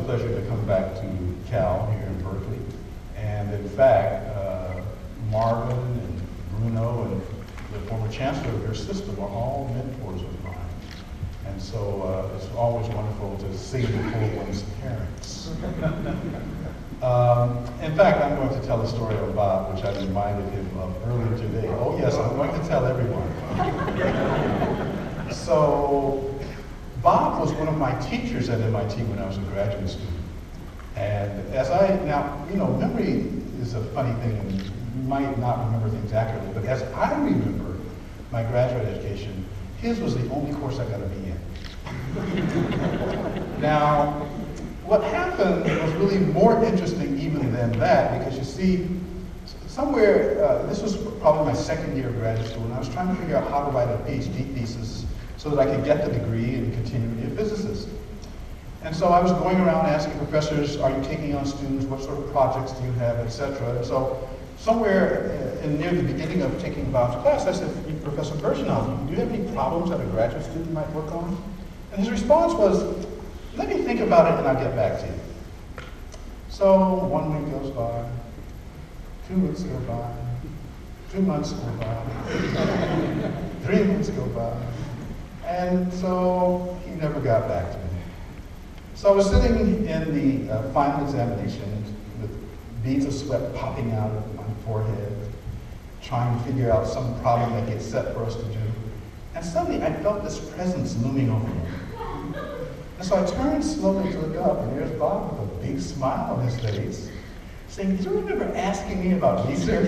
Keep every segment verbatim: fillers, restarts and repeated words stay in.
a pleasure to come back to Cal here in Berkeley. And in fact, uh, Marvin and Bruno and the former chancellor of your system are all mentors of mine. And so uh, it's always wonderful to see before one's parents. Um, in fact, I'm going to tell a story of Bob, which I reminded him of earlier today. Oh yes, I'm going to tell everyone. So Bob was one of my teachers at M I T when I was a graduate student. And as I, now, you know, memory is a funny thing, and you might not remember things accurately, but as I remember my graduate education, his was the only course I got a B in. Now, what happened was really more interesting even than that, because you see, somewhere, uh, this was probably my second year of graduate school, and I was trying to figure out how to write a PhD thesis so that I could get the degree and continue to be a physicist. And so I was going around asking professors, are you taking on students, what sort of projects do you have, et cetera. And so somewhere in, near the beginning of taking Bob's class, I said, Professor Bershinoff, do you have any problems that a graduate student might work on? And his response was, let me think about it and I'll get back to you. So one week goes by, two weeks go by, two months go by, three months go by, and so he never got back to me. So I was sitting in the uh, final examination with beads of sweat popping out of my forehead, trying to figure out some problem that gets set for us to do. And suddenly I felt this presence looming over me. And so I turned slowly to look up, and there's Bob with a big smile on his face, saying, do you remember asking me about research?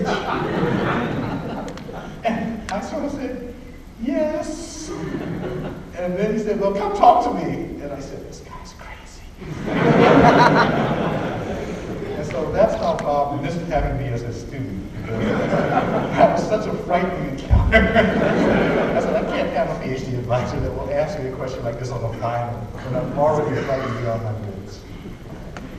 And I sort of said, yes. And then he said, well, come talk to me. And I said, this guy's crazy. And so that's how Bob missed having me as a student. That was such a frightening encounter. I said, I can't have a PhD advisor that will answer a question like this on the final when I'm already fighting beyond my limits.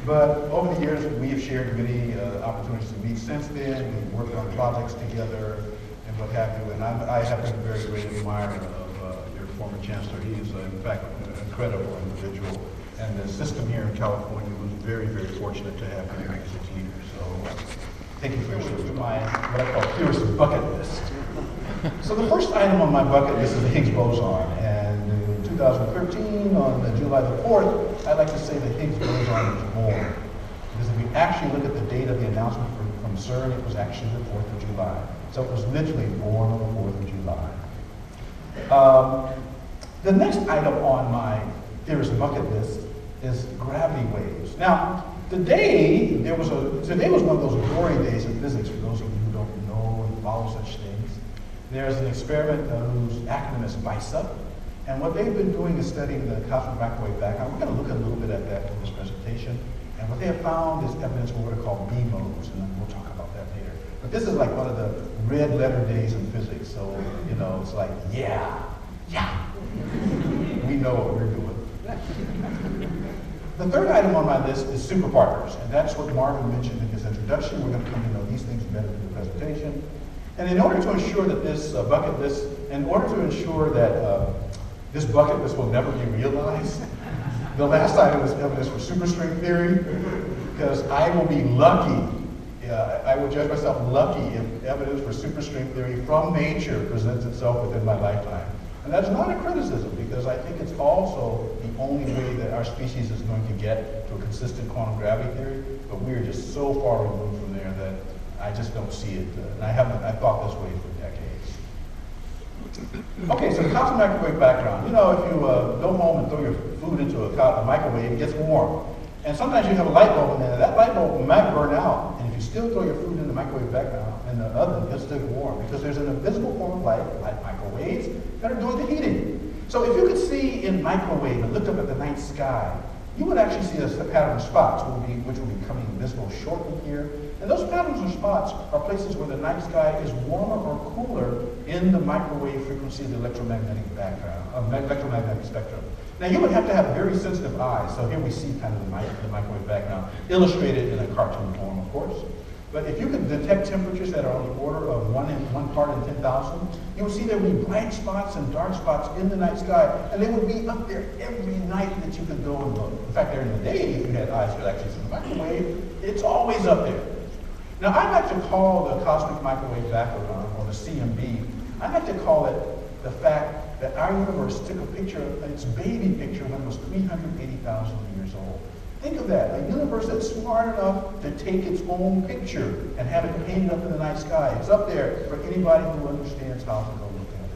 But over the years, we have shared many uh, opportunities to meet since then. We've worked on projects together and what have you. And I'm, I have been a very great admirer of uh, your former chancellor. He is, uh, in fact, an incredible individual. And the system here in California was very, very fortunate to have him as a leader. So, uh, thank you for your my what I call here's the bucket list. So the first item on my bucket list is the Higgs boson. And in two thousand thirteen, on the July the fourth, I'd like to say the Higgs boson was born. Because if you actually look at the date of the announcement from, from CERN, it was actually the fourth of July. So it was literally born on the fourth of July. Um, the next item on my theorist bucket list is gravity waves. Now, Today, there was a, today was one of those glory days in physics, for those of you who don't know and follow such things. There's an experiment uh, whose acronym is BICEP, and what they've been doing is studying the cosmic microwave background. We're going to look a little bit at that in this presentation, and what they have found is evidence for what are called B modes, and we'll talk about that later. But this is like one of the red letter days in physics, so, you know, it's like, yeah, yeah, we know what we're doing. The third item on my list is superpartners, and that's what Marvin mentioned in his introduction. We're going to come to know these things better through the presentation. And in order to ensure that this uh, bucket list, in order to ensure that uh, this bucket list will never be realized, the last item is evidence for superstring theory, because I will be lucky, uh, I will judge myself lucky if evidence for superstring theory from nature presents itself within my lifetime. And that's not a criticism, because I think it's also the only way that our species is going to get to a consistent quantum gravity theory, but we are just so far removed from there that I just don't see it. Uh, and I haven't, I thought this way for decades. Okay, so cosmic microwave background. You know, if you uh, go home and throw your food into a, a microwave, it gets warm. And sometimes you have a light bulb in there, and that light bulb might burn out, and if you still throw your food in the microwave background, in the oven, it's still warm, because there's an invisible form of light, like microwaves, that are doing the heating. So if you could see in microwave and looked up at the night sky, you would actually see a pattern of spots, which will be becoming visible shortly here. And those patterns of spots are places where the night sky is warmer or cooler in the microwave frequency of the electromagnetic background, uh, electromagnetic spectrum. Now you would have to have very sensitive eyes. So here we see kind of the, mic the microwave background illustrated in a cartoon form, of course. But if you can detect temperatures that are on the order of one in one part in ten thousand, you would see there would be bright spots and dark spots in the night sky, and they would be up there every night that you could go and look. In fact, during the day, if you had eyes for that, in the microwave, it's always up there. Now, I like to call the cosmic microwave background, or the C M B, I like to call it the fact that our universe took a picture, its baby picture, when it was three hundred eighty thousand years old. Think of that, a universe that's smart enough to take its own picture and have it painted up in the night sky. It's up there for anybody who understands how to go look at it.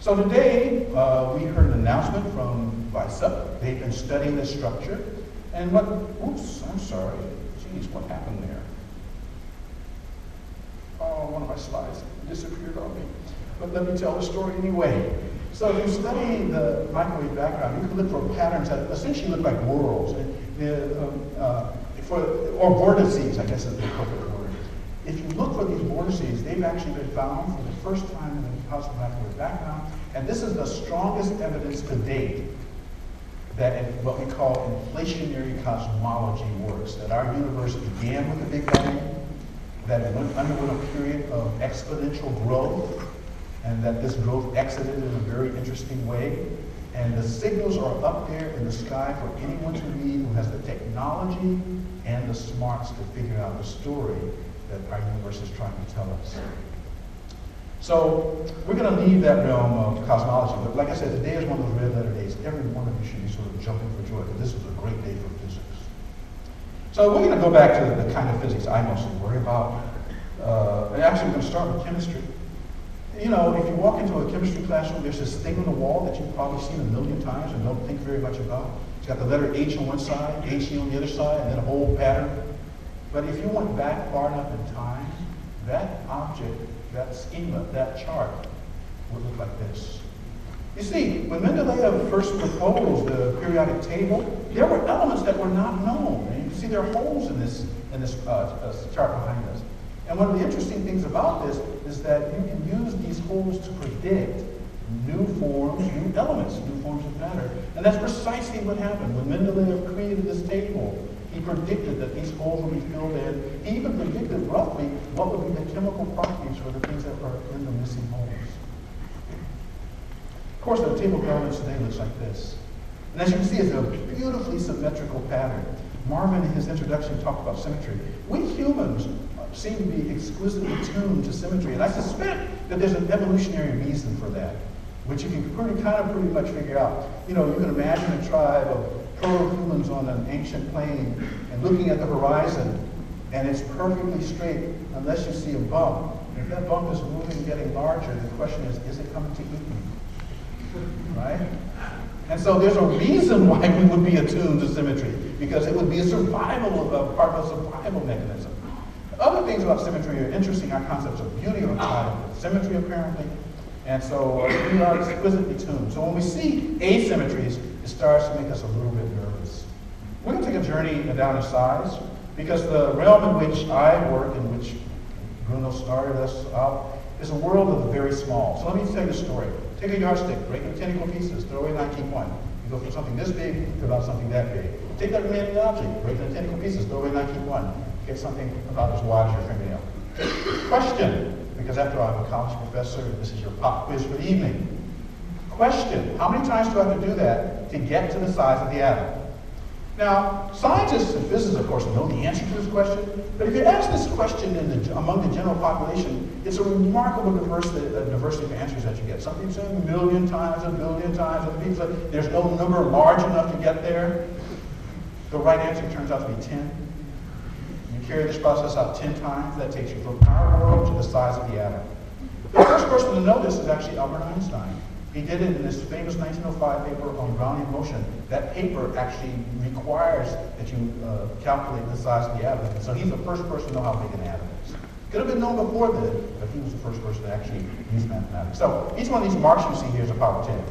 So today, uh, we heard an announcement from BICEP. They've been studying this structure. And what, oops, I'm sorry. Geez, what happened there? Oh, one of my slides disappeared on me. But let me tell the story anyway. So if you study the microwave background, you can look for patterns that essentially look like whorls, and the, um, uh, for, or vortices, I guess is the appropriate word. If you look for these vortices, they've actually been found for the first time in the cosmic microwave background, and this is the strongest evidence to date that in what we call inflationary cosmology works, that our universe began with the Big Bang, that it went, underwent a period of exponential growth, and that this growth exited in a very interesting way. And the signals are up there in the sky for anyone to read who has the technology and the smarts to figure out the story that our universe is trying to tell us. So we're going to leave that realm of cosmology. But like I said, today is one of those red letter days. Every one of you should be sort of jumping for joy, because this is a great day for physics. So we're going to go back to the kind of physics I mostly worry about. Uh, and actually, we're going to start with chemistry. You know, if you walk into a chemistry classroom, there's this thing on the wall that you've probably seen a million times and don't think very much about. It's got the letter H on one side, H E on the other side, and then a whole pattern. But if you went back far enough in time, that object, that schema, that chart would look like this. You see, when Mendeleev first proposed the periodic table, there were elements that were not known. And you can see there are holes in this, in this uh, chart behind us. And one of the interesting things about this is that you can use these holes to predict new forms, new elements, new forms of matter. And that's precisely what happened. When Mendeleev created this table, he predicted that these holes would be filled in. He even predicted roughly what would be the chemical properties for the things that are in the missing holes. Of course, the table of elements today looks like this. And as you can see, it's a beautifully symmetrical pattern. Marvin, in his introduction, talked about symmetry. We humans seem to be exquisitely tuned to symmetry. And I suspect that there's an evolutionary reason for that, which you can pretty, kind of pretty much figure out. You know, you can imagine a tribe of proto-humans on an ancient plain and looking at the horizon, and it's perfectly straight unless you see a bump. And if that bump is moving and getting larger, the question is, is it coming to eat me? Right? And so there's a reason why we would be attuned to symmetry, because it would be a survival, a part of a survival mechanism. Other things about symmetry are interesting. Our concepts of beauty are tied with symmetry, apparently. And so uh, we are exquisitely tuned. So when we see asymmetries, it starts to make us a little bit nervous. We're going to take a journey down to size, because the realm in which I work, in which Bruno started us out, is a world of the very small. So let me tell you a story. Take a yardstick, break it into technical pieces, throw away nine keep one. You go from something this big to about something that big. Take that remaining object, break it into technical pieces, throw away nine keep one. Get something about as wide as your fingernail. Question, because after all, I'm a college professor, and this is your pop quiz for the evening. Question, how many times do I have to do that to get to the size of the atom? Now, scientists and physicists, of course, know the answer to this question, but if you ask this question in the, among the general population, it's a remarkable diversity, a diversity of answers that you get. Some people say a million times, a billion times, other people say there's no number large enough to get there. The right answer turns out to be ten. Carry this process out ten times, that takes you from our world to the size of the atom. The first person to know this is actually Albert Einstein. He did it in this famous nineteen oh five paper on Brownian motion. That paper actually requires that you uh, calculate the size of the atom. So he's the first person to know how big an atom is. Could have been known before then, but he was the first person to actually use mathematics. So each one of these marks you see here is a power of ten.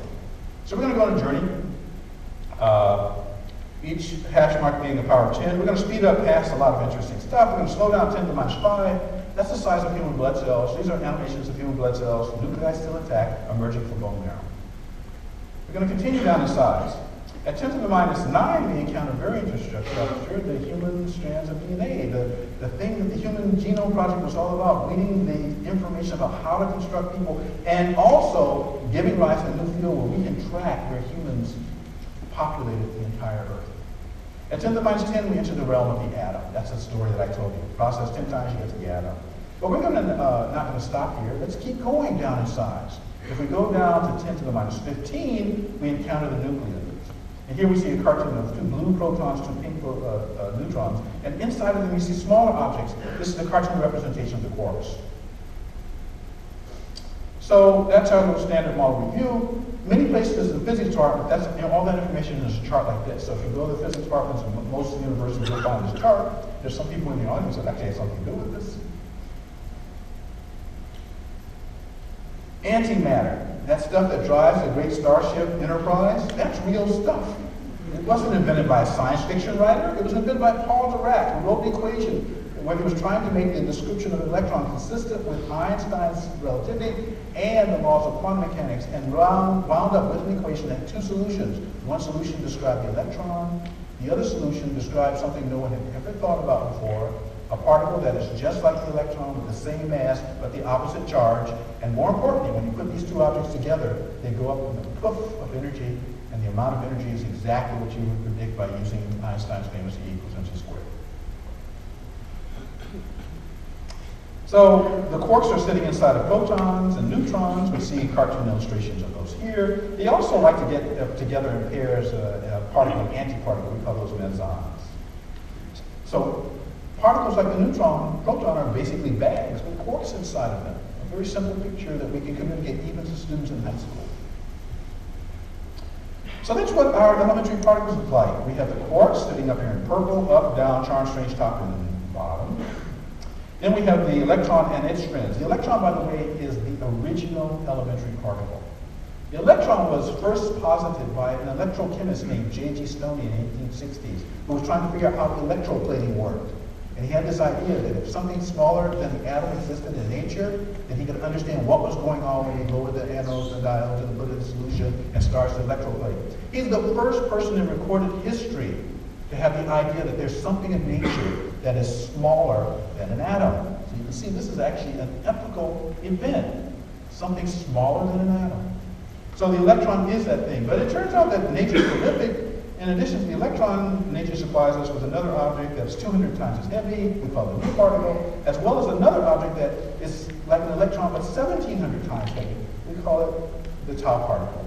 So we're going to go on a journey. Uh, Each hash mark being a power of ten. We're going to speed up past a lot of interesting stuff. We're going to slow down ten to the minus five. That's the size of human blood cells. These are animations of human blood cells. Nuclei still intact, emerging from bone marrow. We're going to continue down in size. At ten to the minus nine, we encounter very interesting through the human strands of D N A. The, the thing that the Human Genome Project was all about, reading the information about how to construct people, and also giving rise to a new field where we can track where humans populated the entire Earth. At ten to the minus ten, we enter the realm of the atom. That's the story that I told you. Process ten times, you get to the atom. But we're gonna, uh, not going to stop here. Let's keep going down in size. If we go down to ten to the minus fifteen, we encounter the nucleus. And here we see a cartoon of two blue protons, two pink uh, uh, neutrons. And inside of them, we see smaller objects. This is the cartoon representation of the quarks. So that's our little standard model review. Many places in the physics department, that's, you know, all that information is in a chart like this. So if you go to the physics departments in most of the universities, you'll find this chart. There's some people in the audience that actually have something to do with this. Antimatter, that stuff that drives the great starship Enterprise, that's real stuff. It wasn't invented by a science fiction writer. It was invented by Paul Dirac, who wrote the equation when he was trying to make the description of an electron consistent with Einstein's relativity and the laws of quantum mechanics, and wound up with an equation that had two solutions. One solution described the electron. The other solution described something no one had ever thought about before, a particle that is just like the electron with the same mass, but the opposite charge. And more importantly, when you put these two objects together, they go up with a poof of energy, and the amount of energy is exactly what you would predict by using Einstein's famous E equals mc squared. So the quarks are sitting inside of protons and neutrons. We see cartoon illustrations of those here. They also like to get uh, together in pairs, uh, uh, particle and antiparticle. We call those mesons. So particles like the neutron, proton are basically bags with quarks inside of them. A very simple picture that we can communicate even to students in high school. So that's what our elementary particles look like. We have the quarks sitting up here in purple, up, down, charge, strange, top, and bottom. Then we have the electron and its strands. The electron, by the way, is the original elementary particle. The electron was first posited by an electrochemist named J G Stoney in the eighteen sixties, who was trying to figure out how electroplating worked. And he had this idea that if something smaller than the atom existed in nature, then he could understand what was going on when you go with the anodes and diodes and put it in solution and starts the electroplate. He's the first person in recorded history to have the idea that there's something in nature that is smaller than an atom. So you can see this is actually an epochal event, something smaller than an atom. So the electron is that thing. But it turns out that nature is prolific. In addition to the electron, nature supplies us with another object that's two hundred times as heavy, we call it a new particle, as well as another object that is like an electron but seventeen hundred times heavy, we call it the tau particle.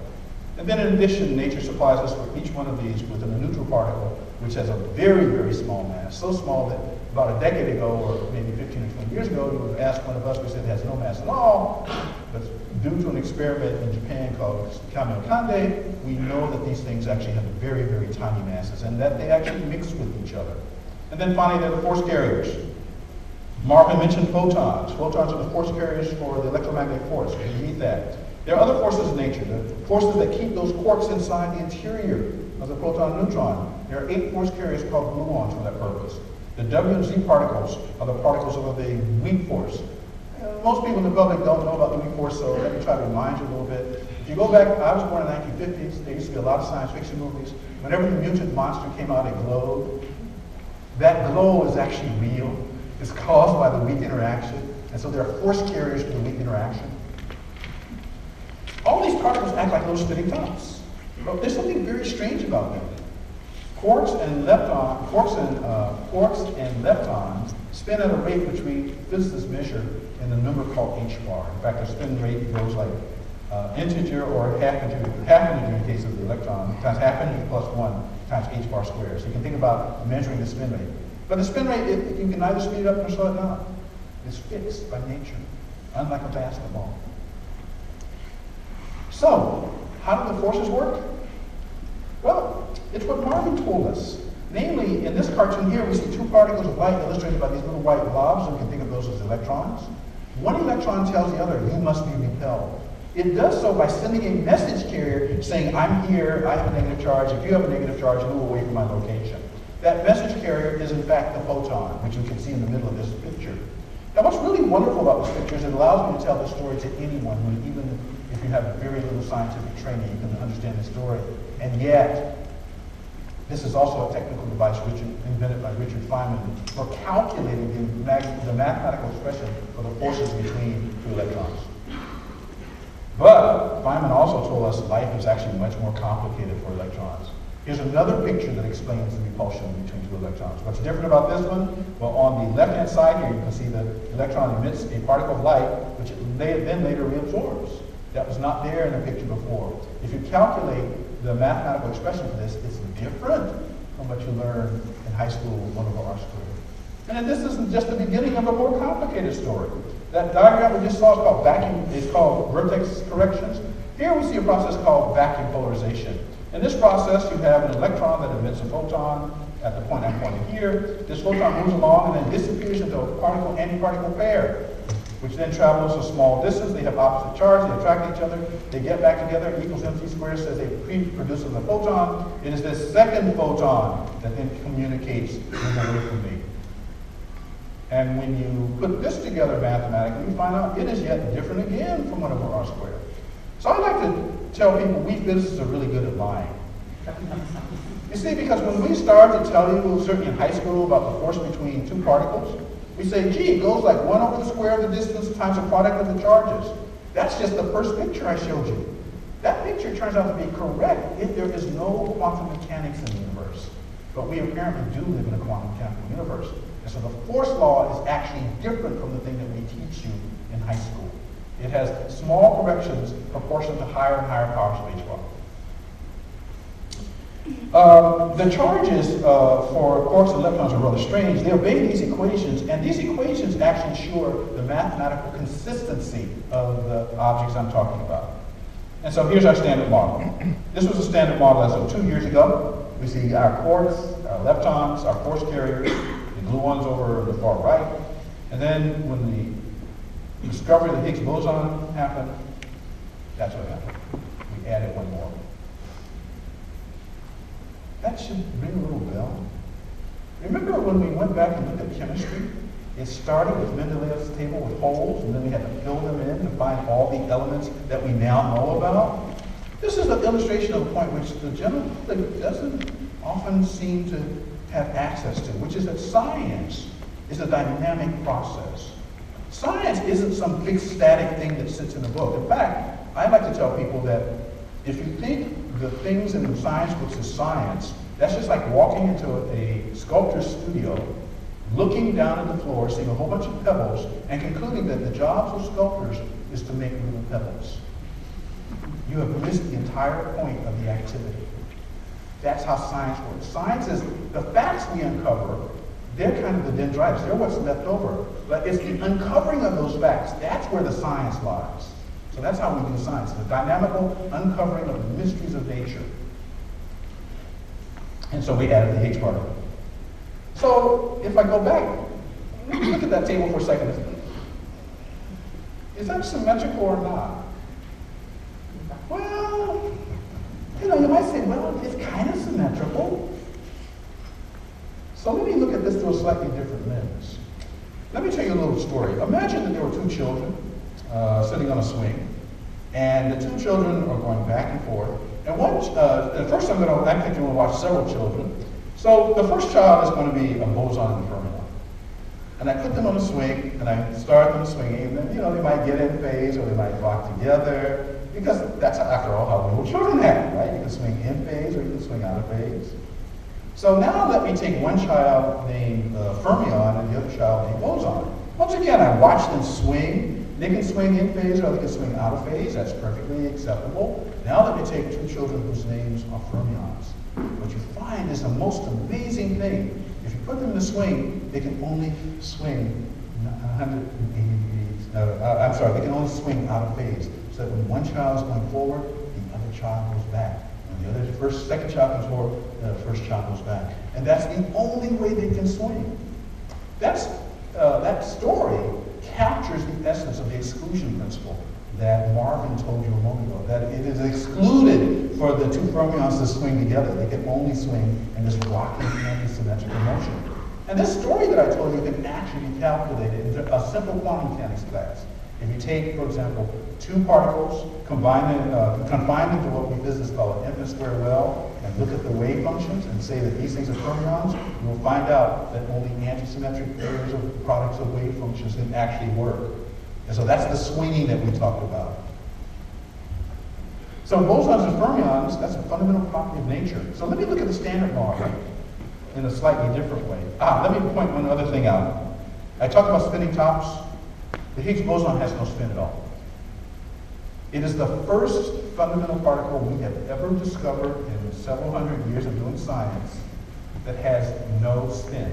And then in addition, nature supplies us with each one of these with a neutral particle, which has a very, very small mass, so small that about a decade ago, or maybe fifteen or twenty years ago, you would have asked one of us, we said it has no mass at all, but due to an experiment in Japan called Kamiokande, we know that these things actually have very, very tiny masses, and that they actually mix with each other. And then finally, there are the force carriers. Marvin mentioned photons. Photons are the force carriers for the electromagnetic force. We need that. There are other forces in nature, the forces that keep those quarks inside the interior of the proton and neutron. There are eight force carriers called gluons for that purpose. The W and Z particles are the particles of the weak force. Most people in the public don't know about the weak force, so let me try to remind you a little bit. If you go back, I was born in the nineteen fifties. There used to be a lot of science fiction movies. Whenever the mutant monster came out, it glowed. That glow is actually real. It's caused by the weak interaction. And so there are force carriers to the weak interaction. All these particles act like little spinning tops. But there's something very strange about them. Quarks and leptons, quarks and, uh, quarks and leptons spin at a rate which we physicists measure in a number called h bar. In fact, their spin rate goes like uh, integer or half integer, half integer in the case of the electron, times half integer plus one times h bar squared. So you can think about measuring the spin rate. But the spin rate, it, you can either speed it up or slow it down. It's fixed by nature, unlike a basketball. So, how do the forces work? Well, it's what Marvin told us. Namely, in this cartoon here, we see two particles of light illustrated by these little white blobs, and we can think of those as electrons. One electron tells the other, you must be repelled. It does so by sending a message carrier saying, I'm here, I have a negative charge, if you have a negative charge, move away from my location. That message carrier is in fact the photon, which you can see in the middle of this picture. Now what's really wonderful about this picture is it allows me to tell this story to anyone, when even if you have very little scientific training, you can understand the story. And yet, This is also a technical device Richard, invented by Richard Feynman for calculating the, mag the mathematical expression for the forces between two electrons. But Feynman also told us life is actually much more complicated for electrons. Here's another picture that explains the repulsion between two electrons. What's different about this one? Well, on the left-hand side here, you can see the electron emits a particle of light, which it then later reabsorbs. That was not there in the picture before. If you calculate the mathematical expression for this, it's different from what you learned in high school with one over R squared. And then this isn't just the beginning of a more complicated story. That diagram we just saw is called vacuum, it's called vertex corrections. Here we see a process called vacuum polarization. In this process, you have an electron that emits a photon at the point I'm pointing here. This photon moves along and then disappears into a particle-antiparticle pair, which then travels a small distance. They have opposite charge, they attract each other, they get back together, equals M C squared, says they pre-produces a photon. It is this second photon that then communicates with the wafer beam. And when you put this together mathematically, you find out it is yet different again from one over R squared. So I like to tell people we physicists are really good at lying. You see, because when we start to tell you, certainly in high school, about the force between two particles, we say, gee, it goes like one over the square of the distance times the product of the charges. That's just the first picture I showed you. That picture turns out to be correct if there is no quantum mechanics in the universe. But we apparently do live in a quantum mechanical universe. And so the force law is actually different from the thing that we teach you in high school. It has small corrections proportionate to higher and higher powers of each one. Um, the charges uh, for quarks and leptons are rather strange. They obey these equations, and these equations actually ensure the mathematical consistency of the objects I'm talking about. And so here's our standard model. This was a standard model as of two years ago. We see our quarks, our leptons, our force carriers, the blue ones over the far right. And then when the discovery of the Higgs boson happened, that's what happened. We added one more. That should ring a little bell. Remember when we went back and looked at chemistry? It started with Mendeleev's table with holes, and then we had to fill them in to find all the elements that we now know about. This is an illustration of a point which the general public doesn't often seem to have access to, which is that science is a dynamic process. Science isn't some big static thing that sits in a book. In fact, I like to tell people that if you think the things in the science books is science, that's just like walking into a, a sculptor's studio, looking down at the floor, seeing a whole bunch of pebbles, and concluding that the jobs of sculptors is to make little pebbles. You have missed the entire point of the activity. That's how science works. Science is the facts we uncover, they're kind of the dendrites, they're what's left over. But it's the uncovering of those facts, that's where the science lies. So that's how we do science, the dynamical uncovering of the mysteries of nature. And so we added the Higgs particle. So if I go back, look at that table for a second. Is that symmetrical or not? Well, you know, you might say, well, it's kind of symmetrical. So let me look at this through a slightly different lens. Let me tell you a little story. Imagine that there were two children Uh, sitting on a swing, and the two children are going back and forth. And one, uh, the first I'm going to, I think you want to watch several children. So the first child is going to be a boson fermion. And I put them on a swing, and I start them swinging, and you know, they might get in phase, or they might rock together, because that's, after all, how little children act, right? You can swing in phase, or you can swing out of phase. So now let me take one child named uh, fermion, and the other child named boson. Once again, I watch them swing. They can swing in phase or they can swing out of phase. That's perfectly acceptable. Now let me take two children whose names are fermions. What you find is the most amazing thing. If you put them in a swing, they can only swing one hundred eighty degrees. Uh, I'm sorry, they can only swing out of phase. So that when one child is going forward, the other child goes back. When the other, first, second child goes forward, the first child goes back. And that's the only way they can swing. That's, uh, that story captures the essence of the exclusion principle that Marvin told you a moment ago, that it is excluded for the two fermions to swing together. They can only swing in this rocking anti-symmetrical motion. And this story that I told you can actually be calculated in a simple quantum mechanics class. If you take, for example, two particles, combine them, uh, confine them to what we physicists call an infinite square well, and look at the wave functions and say that these things are fermions, you will find out that only antisymmetric areas of products of wave functions can actually work. And so that's the swinging that we talked about. So bosons and fermions, that's a fundamental property of nature. So let me look at the Standard Law in a slightly different way. Ah, let me point one other thing out. I talked about spinning tops. The Higgs boson has no spin at all. It is the first fundamental particle we have ever discovered in several hundred years of doing science that has no spin.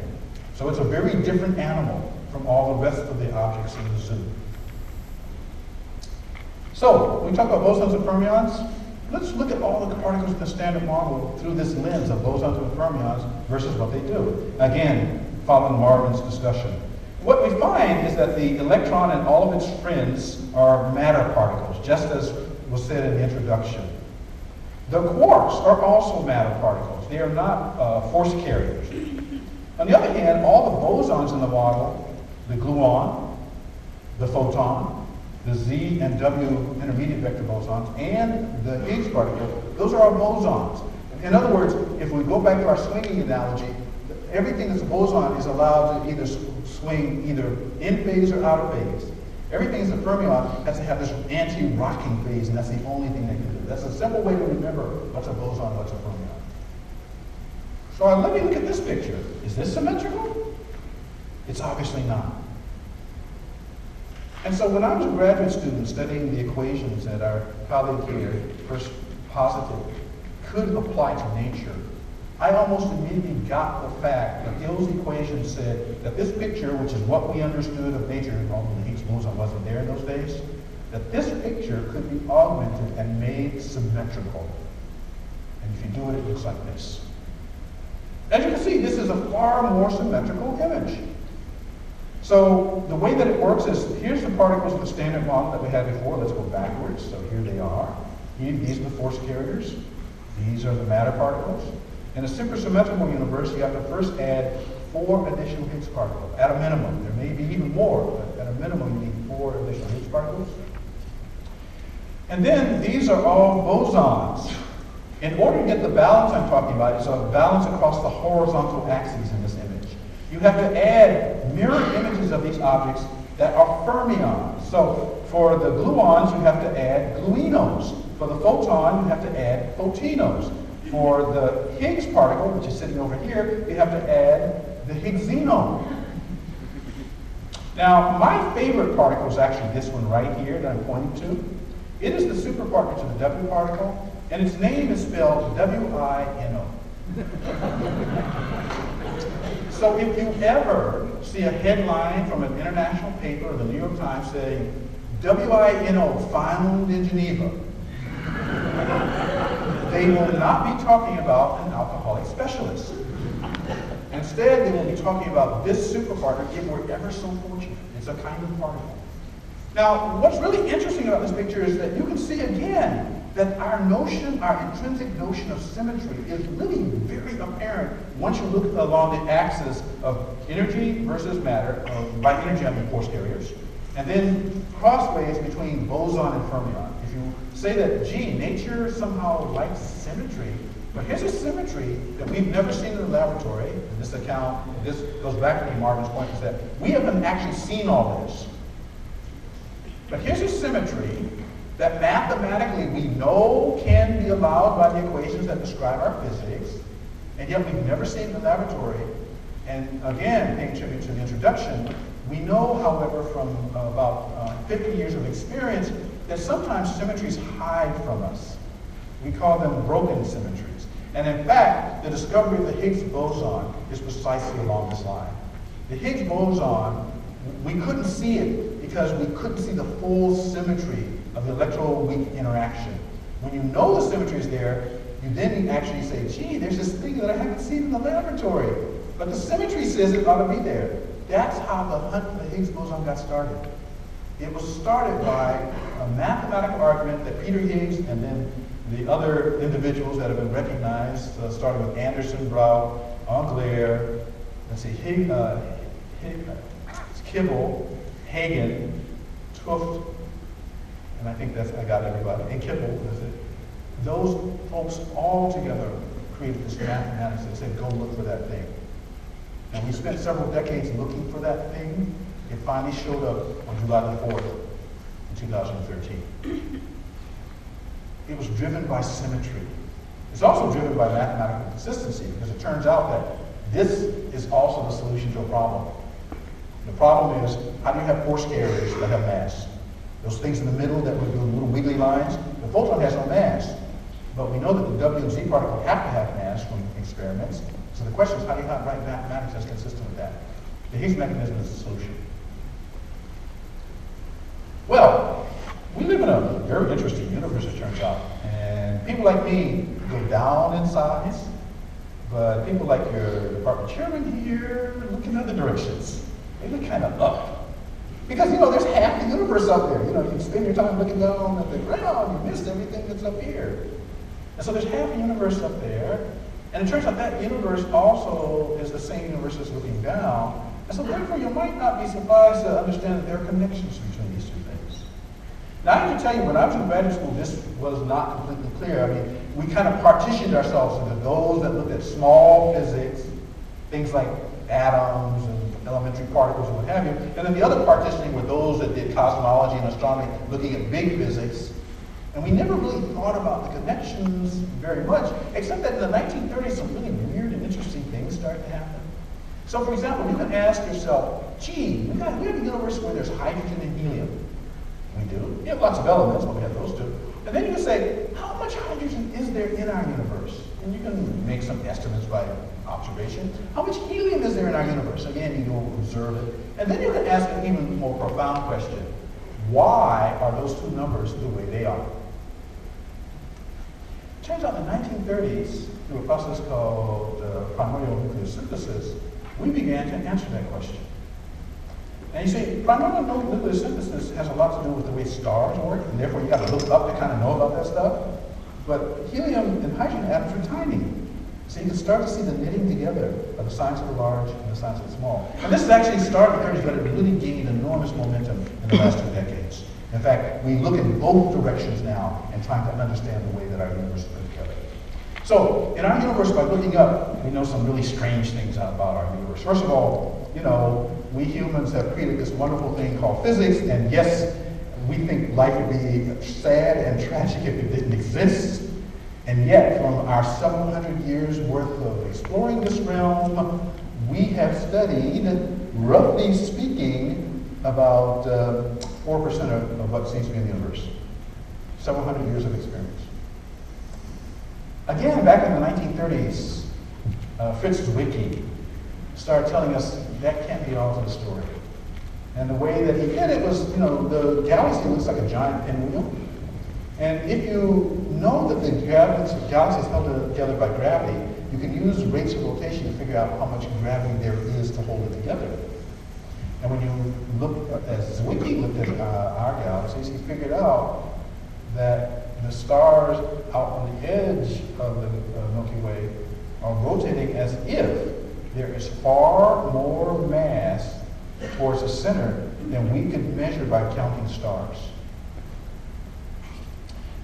So it's a very different animal from all the rest of the objects in the zoo. So, when we talk about bosons and fermions, let's look at all the particles in the Standard Model through this lens of bosons and fermions versus what they do. Again, following Marvin's discussion. What we find is that the electron and all of its friends are matter particles, just as was said in the introduction. The quarks are also matter particles. They are not uh, force carriers. On the other hand, all the bosons in the model, the gluon, the photon, the Z and W intermediate vector bosons, and the Higgs particle, those are our bosons. In other words, if we go back to our swinging analogy, everything that's a boson is allowed to either swing either in phase or out of phase. Everything that's a fermion has to have this anti-rocking phase, and that's the only thing they can do. That's a simple way to remember what's a boson, what's a fermion. So uh, let me look at this picture. Is this symmetrical? It's obviously not. And so when I was a graduate student studying the equations that our colleague here first posited could apply to nature, I almost immediately got the fact that Hill's equation said that this picture, which is what we understood of nature, although the Higgs boson wasn't there in those days, that this picture could be augmented and made symmetrical. And if you do it, it looks like this. As you can see, this is a far more symmetrical image. So the way that it works is, here's the particles in the Standard Model that we had before. Let's go backwards. So here they are. Here, these are the force carriers. These are the matter particles. In a supersymmetrical universe, you have to first add four additional Higgs particles, at a minimum. There may be even more, but at a minimum, you need four additional Higgs particles. And then these are all bosons. In order to get the balance I'm talking about, it's a balance across the horizontal axes in this image. You have to add mirror images of these objects that are fermions. So for the gluons, you have to add gluinos. For the photon, you have to add photinos. For the Higgs particle, which is sitting over here, you have to add the Higgsino. Now, my favorite particle is actually this one right here that I'm pointing to. It is the superpartner to the W particle, and its name is spelled W I N O. So if you ever see a headline from an international paper or the New York Times saying, W I N O found in Geneva, they will not be talking about an alcoholic specialist. Instead, they will be talking about this superpartner, if we're ever so fortunate. It's a kind of particle. Now, what's really interesting about this picture is that you can see again that our notion, our intrinsic notion of symmetry is really very apparent once you look along the axis of energy versus matter. Of, by energy, I mean force carriers. And then crossways between boson and fermion. If you say that, gee, nature somehow likes symmetry, but here's a symmetry that we've never seen in the laboratory. In this account, this goes back to Marvin's point, is that we haven't actually seen all this. But here's a symmetry that mathematically we know can be allowed by the equations that describe our physics, and yet we've never seen in the laboratory. And again, paying tribute to the introduction, we know, however, from about uh, fifty years of experience, that sometimes symmetries hide from us. We call them broken symmetries. And in fact, the discovery of the Higgs boson is precisely along this line. The Higgs boson, we couldn't see it because we couldn't see the full symmetry of the electroweak interaction. When you know the symmetry is there, you then actually say, gee, there's this thing that I haven't seen in the laboratory, but the symmetry says it ought to be there. That's how the hunt for the Higgs boson got started. It was started by a mathematical argument that Peter Higgs and then the other individuals that have been recognized, uh, starting with Anderson, Brout, Engler, let's see, Hig, uh, Hig, Kibble, Hagen, quote, and I think that's, I got everybody, and Kibble with it. Those folks all together created this mathematics that said, go look for that thing. And we spent several decades looking for that thing. It finally showed up on July the fourth, two thousand thirteen. It was driven by symmetry. It's also driven by mathematical consistency, because it turns out that this is also the solution to a problem. The problem is, how do you have force carriers that have mass? Those things in the middle that would do little wiggly lines, the photon has no mass. But we know that the W and Z particle have to have mass from experiments. So the question is, how do you not write mathematics that's consistent with that? The Higgs mechanism is the solution. Well, we live in a very interesting universe, it turns out. And people like me go down in size, but people like your department chairman here look in other directions. They look kind of up. Because, you know, there's half the universe up there. You know, you spend your time looking down at the ground, you missed everything that's up here. And so there's half the universe up there. And it turns out that universe also is the same universe as looking down. And so therefore, you might not be surprised to understand that there are connections between these two things. Now, I have to tell you, when I was in graduate school, this was not completely clear. I mean, we kind of partitioned ourselves into those that looked at small physics, things like atoms and elementary particles and what have you. And then the other partitioning were those that did cosmology and astronomy, looking at big physics. And we never really thought about the connections very much, except that in the nineteen thirties, some really weird and interesting things started to happen. So for example, you can ask yourself, gee, we, got, we have a universe where there's hydrogen and helium. We do. We have lots of elements, but we have those two. And then you can say, how much hydrogen is there in our universe? And you can make some estimates by observation. How much helium is there in our universe? Again, you will observe it. And then you can ask an even more profound question. Why are those two numbers the way they are? Turns out in the nineteen thirties, through a process called uh, primordial nuclear synthesis, we began to answer that question. And you see, primordial nuclear synthesis has a lot to do with the way stars work, and therefore you got to look up to kind of know about that stuff. But helium and hydrogen atoms are tiny, so you can start to see the knitting together of the science of the large and the science of the small. And this has actually started in the thirties, but it really gained enormous momentum in the last two decades. In fact, we look in both directions now and trying to understand the way that our universe is put together. So, in our universe, by looking up, we know some really strange things about our universe. First of all, you know, we humans have created this wonderful thing called physics, and yes, we think life would be sad and tragic if it didn't exist. And yet, from our seven hundred years worth of exploring this realm, we have studied, roughly speaking, about uh, four percent of, of what seems to be in the universe. seven hundred years of experience. Again, back in the nineteen thirties, uh, Fritz Zwicky started telling us that can't be all of the story. And the way that he did it was, you know, the galaxy looks like a giant pinwheel. And if you know that the galaxy is held together by gravity, you can use rates of rotation to figure out how much gravity there is to hold it together. And when you look at, as Zwicky looked at uh, our galaxies, he figured out that the stars out on the edge of the uh, Milky Way are rotating as if there is far more mass towards the center than we could measure by counting stars.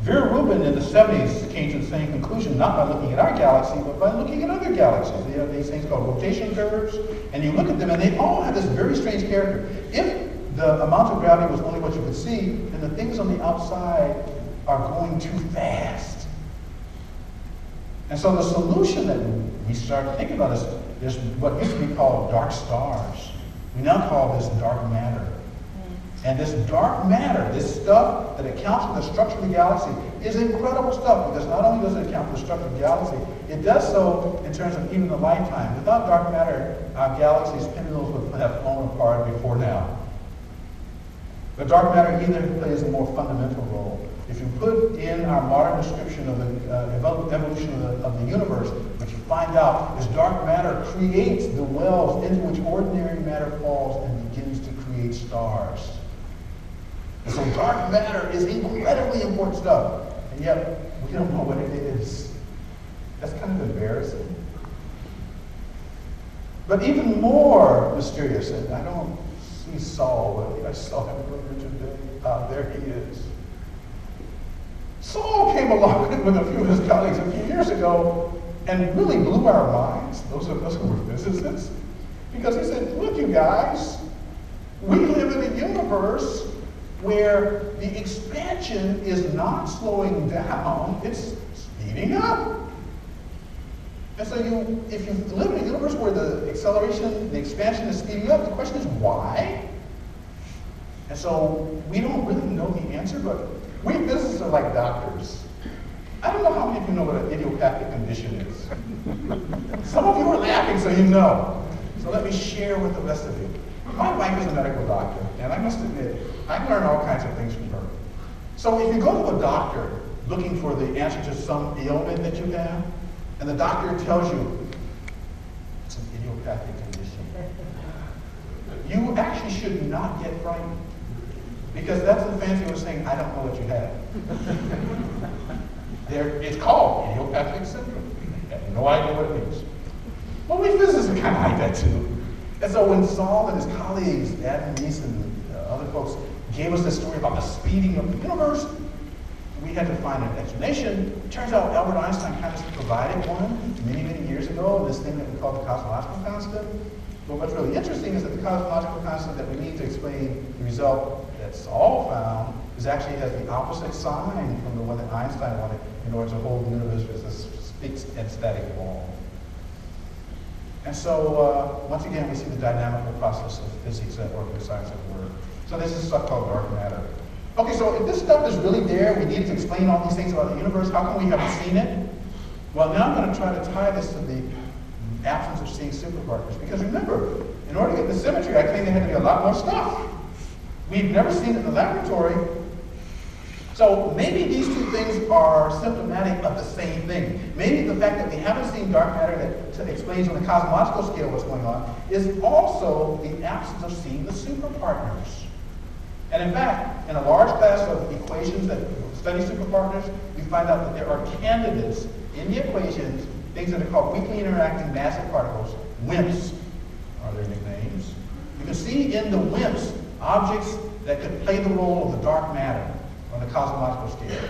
Vera Rubin in the seventies came to the same conclusion, not by looking at our galaxy, but by looking at other galaxies. They have these things called rotation curves, and you look at them, and they all have this very strange character. If the amount of gravity was only what you could see, then the things on the outside are going too fast. And so the solution that we started thinking about is there's what used to be called dark stars. We now call this dark matter. And this dark matter, this stuff that accounts for the structure of the galaxy, is incredible stuff, because not only does it account for the structure of the galaxy, it does so in terms of even the lifetime. Without dark matter, our galaxy's pendulums would have flown apart before now. But dark matter either plays a more fundamental role. If you put in our modern description of the uh, evolution of the, of the universe, what you find out is dark matter creates the wells into which ordinary matter falls and begins to create stars. And so dark matter is incredibly important stuff, and yet we don't know what it is. That's kind of embarrassing. But even more mysterious, and I don't see he's Saul. I saw him earlier today. Ah, there he is. Saul came along with a few of his colleagues a few years ago and really blew our minds, those of us who were physicists, because he said, look, you guys, we live in a universe where the expansion is not slowing down, it's speeding up. And so you, if you live in a universe where the acceleration, the expansion is speeding up, the question is why? And so we don't really know the answer, but we physicists are like doctors. I don't know how many of you know what an idiopathic condition is. Some of you are laughing, so you know. So let me share with the rest of you. My wife is a medical doctor, and I must admit, I've learned all kinds of things from her. So if you go to a doctor looking for the answer to some ailment that you have, and the doctor tells you, it's an idiopathic condition, you actually should not get frightened. Because that's the fancy way of saying, I don't know what you have. There, it's called idiopathic syndrome. I have no idea what it means. Well, we physicists are kind of like that too. And so when Saul and his colleagues, Adam Neeson and uh, other folks, gave us this story about the speeding of the universe, we had to find an explanation. It turns out Albert Einstein kind of provided one many, many years ago, this thing that we call the cosmological constant. But what's really interesting is that the cosmological constant that we need to explain the result that Saul found is actually has the opposite sign from the one that Einstein wanted in order to hold the universe as a fixed and static wall. And so, uh, once again, we see the dynamical process of physics at work, the science at work. So this is stuff called dark matter. Okay, so if this stuff is really there, we need to explain all these things about the universe. How come we haven't seen it? Well, now I'm going to try to tie this to the absence of seeing superparticles. Because remember, in order to get the symmetry, I claimed there had to be a lot more stuff. We've never seen it in the laboratory. So maybe these two things are symptomatic of the same thing. Maybe the fact that we haven't seen dark matter that explains on the cosmological scale what's going on is also the absence of seeing the superpartners. And in fact, in a large class of equations that study superpartners, you find out that there are candidates in the equations, things that are called weakly interacting massive particles, WIMPs are their nicknames. You can see in the WIMPs objects that could play the role of the dark matter on the cosmological scale.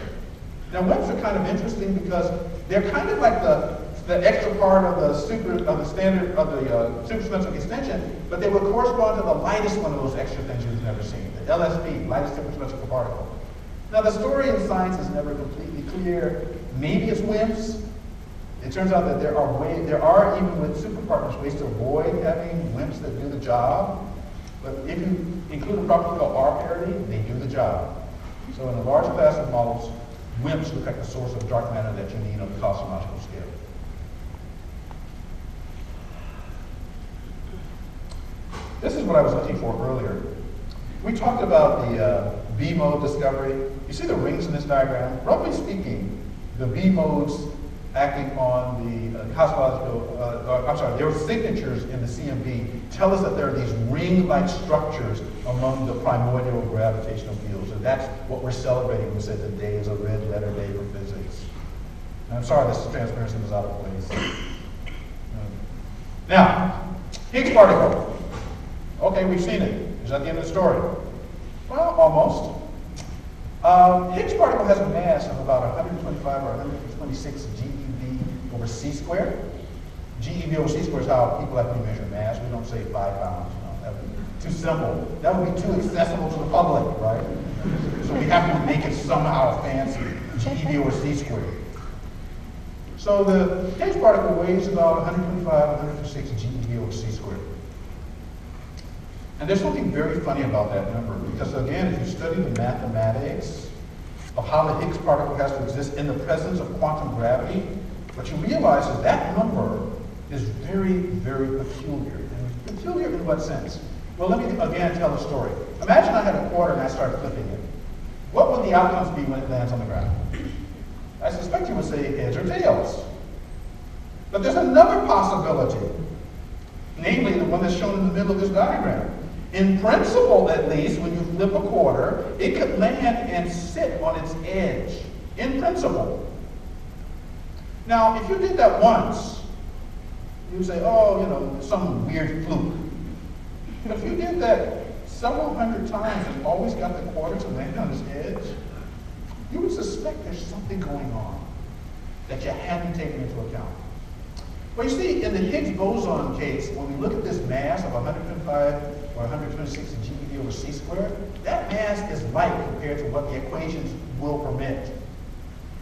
Now, WIMPs are kind of interesting because they're kind of like the, the extra part of the super of the standard of the uh, supersymmetric extension, but they would correspond to the lightest one of those extra things you've never seen, the L S P, lightest supersymmetric particle. Now, the story in science is never completely clear. Maybe it's WIMPs. It turns out that there are way, there are even with superpartners ways to avoid having WIMPs that do the job. But if you include a property called R parity, they do the job. So in a large class of models, WIMPs look like the source of dark matter that you need on the cosmological scale. This is what I was looking for earlier. We talked about the uh, B-mode discovery. You see the rings in this diagram? Roughly speaking, the B-modes acting on the uh, cosmological, uh, I'm sorry, their signatures in the C M B tell us that there are these ring-like structures among the primordial gravitational fields. And that's what we're celebrating when we say today is a red letter day for physics. And I'm sorry, this transparency was out of place. No. Now, Higgs particle. Okay, we've seen it. Is that the end of the story? Well, almost. Um, Higgs particle has a mass of about one hundred twenty-five or one hundred twenty-six GeV over C squared. GeV over C squared is how people have to measure mass. We don't say five pounds. You know, that would be too simple. That would be too accessible to the public, right? So we have to make it somehow fancy. GeV over C squared. So the Higgs particle weighs about one hundred twenty-five, one hundred twenty-six GeV over C squared. And there's something very funny about that number, because again, if you study the mathematics of how the Higgs particle has to exist in the presence of quantum gravity, what you realize is that number is very, very peculiar. And peculiar in what sense? Well, let me again tell a story. Imagine I had a quarter and I started flipping it. What would the outcomes be when it lands on the ground? I suspect you would say heads or tails. But there's another possibility, namely the one that's shown in the middle of this diagram. In principle, at least, when you flip a quarter, it could land and sit on its edge. In principle. Now, if you did that once, you'd say, oh, you know, some weird fluke. But if you did that several hundred times and always got the quarter to land on his edge, you would suspect there's something going on that you hadn't taken into account. Well, you see, in the Higgs boson case, when we look at this mass of one hundred twenty-five or one hundred twenty-six GeV over c squared, that mass is light compared to what the equations will permit.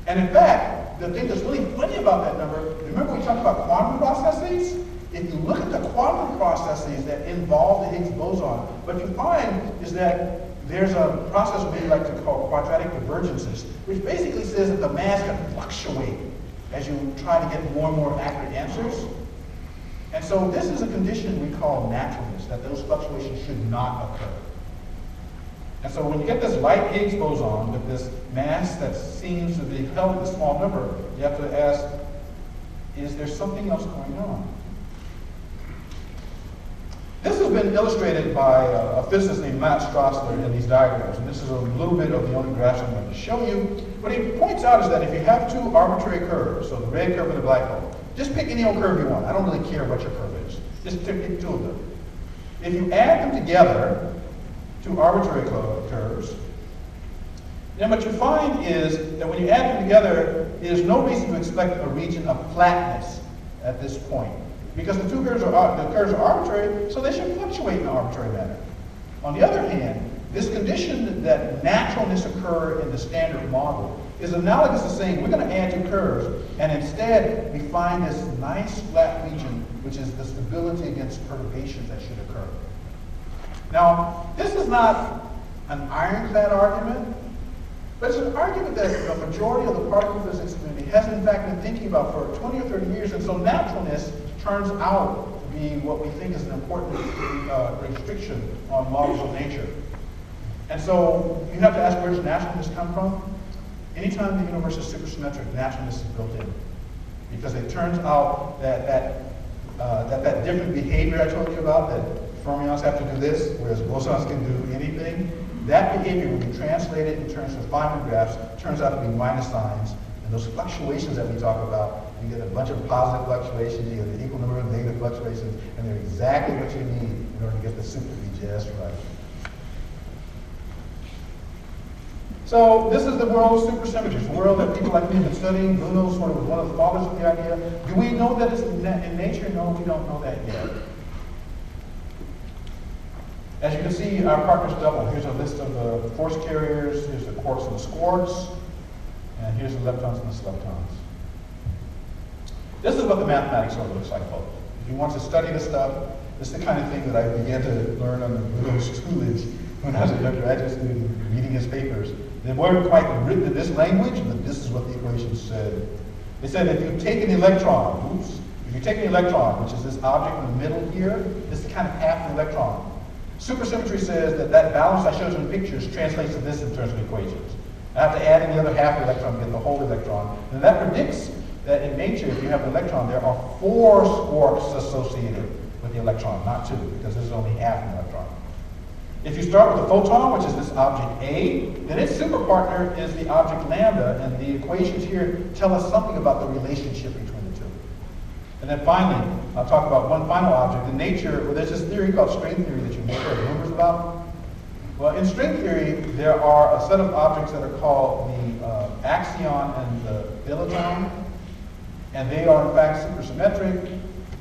And in fact, the thing that's really funny about that number, remember we talked about quantum processes? If you look at the quantum processes that involve the Higgs boson, what you find is that there's a process we like to call quadratic divergences, which basically says that the mass can fluctuate as you try to get more and more accurate answers. And so this is a condition we call naturalness, that those fluctuations should not occur. And so when you get this light Higgs boson with this mass that seems to be held in a small number, you have to ask, is there something else going on? This has been illustrated by uh, a physicist named Matt Strassler in these diagrams, and this is a little bit of the only graphs I'm going to show you. What he points out is that if you have two arbitrary curves, so the red curve and the black hole, just pick any old curve you want. I don't really care what your curve is. Just pick two of them. If you add them together, two arbitrary curves, then what you find is that when you add them together, there's no reason to expect a region of flatness at this point, because the two curves are, the curves are arbitrary, so they should fluctuate in an arbitrary manner. On the other hand, this condition that naturalness occur in the standard model is analogous to saying we're going to add two curves, and instead we find this nice flat region, which is the stability against perturbations that should occur. Now, this is not an ironclad argument, but it's an argument that the majority of the particle physics community has in fact been thinking about for twenty or thirty years, and so naturalness turns out to be what we think is an important uh, restriction on models of nature. And so you have to ask, where does naturalness come from? Anytime the universe is supersymmetric, naturalness is built in, because it turns out that that uh, that, that different behavior I told you about, that fermions have to do this, whereas bosons can do anything, that behavior, when you translate it in terms of Feynman graphs, turns out to be minus signs, and those fluctuations that we talk about. You get a bunch of positive fluctuations, you get an equal number of negative fluctuations, and they're exactly what you need in order to get the soup to be just right. So this is the world of supersymmetry. It's a world that people like me have been studying. Gluino sort of was one of the fathers of the idea. Do we know that it's in, na in nature? No, we don't know that yet. As you can see, our partners double. Here's a list of the force carriers. Here's the quarks and the squarks. And here's the leptons and the sleptons. This is what the mathematics sort of looks like, folks. If you want to study this stuff, this is the kind of thing that I began to learn under Boodle's tutelage when I was a undergraduate student reading his papers. They weren't quite written in this language, but this is what the equations said. They said if you take an electron, oops, if you take an electron, which is this object in the middle here, this is kind of half an electron. Supersymmetry says that that balance I showed you in pictures translates to this in terms of equations. I have to add in the other half electron to get the whole electron, and that predicts that in nature, if you have an electron, there are four squarks associated with the electron, not two, because this is only half an electron. If you start with the photon, which is this object A, then its superpartner is the object lambda, and the equations here tell us something about the relationship between the two. And then finally, I'll talk about one final object. In nature, well, there's this theory called string theory that you may have heard rumors about. Well, in string theory, there are a set of objects that are called the uh, axion and the dilaton. And they are in fact supersymmetric,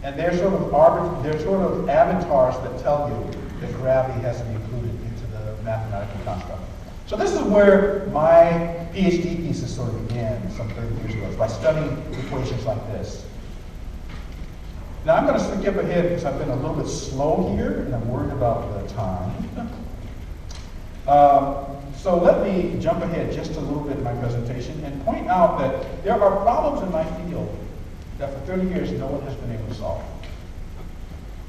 and they're sort of arbit they're sort of avatars that tell you that gravity has to be included into the mathematical construct. So this is where my PhD thesis sort of began some thirty years ago, by studying equations like this. Now I'm going to skip ahead because I've been a little bit slow here, and I'm worried about the time. um, So let me jump ahead just a little bit in my presentation and point out that there are problems in my field that for thirty years no one has been able to solve.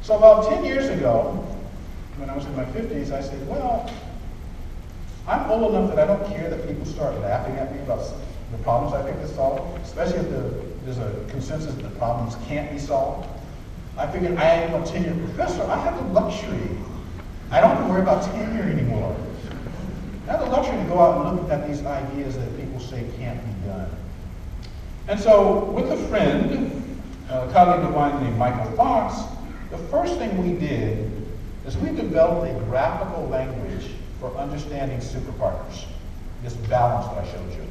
So about ten years ago, when I was in my fifties, I said, well, I'm old enough that I don't care that people start laughing at me about the problems I think to solve, especially if the, there's a consensus that the problems can't be solved. I figured I am a tenured professor. I have the luxury. I don't have to worry about tenure anymore. I had the luxury to go out and look at these ideas that people say can't be done. And so with a friend, a colleague of mine named Michael Fox, the first thing we did is we've developed a graphical language for understanding superparticles, this balance that I showed you.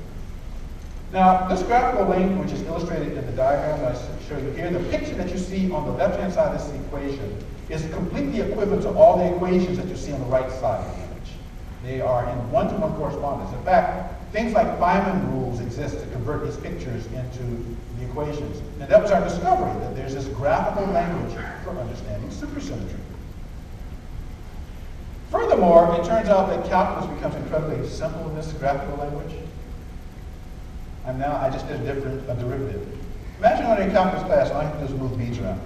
Now, this graphical language is illustrated in the diagram that I showed you here. The picture that you see on the left-hand side of this equation is completely equivalent to all the equations that you see on the right side of the image. They are in one-to-one correspondence. In fact, things like Feynman rules exist to convert these pictures into the equations. Now, that was our discovery, that there's this graphical language for understanding supersymmetry. Furthermore, it turns out that calculus becomes incredibly simple in this graphical language. And now I just did a, different, a derivative. Imagine when in calculus class, all I can do is move beads around.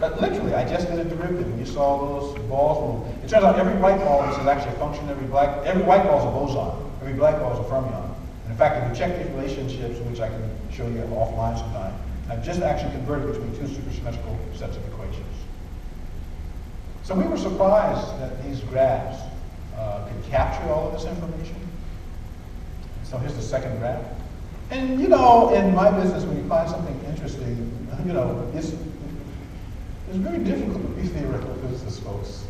But literally, I just did a derivative, and you saw those balls move. It turns out every white ball, this is actually a function, every black, every white ball is a boson, every black ball is a fermion. And in fact, if you check these relationships, which I can show you offline sometime, I've just actually converted between two supersymmetrical sets of equations. So we were surprised that these graphs uh, could capture all of this information. So here's the second graph. And you know, in my business, when you find something interesting, you know, it's, it's very difficult to be theoretical physicists, folks.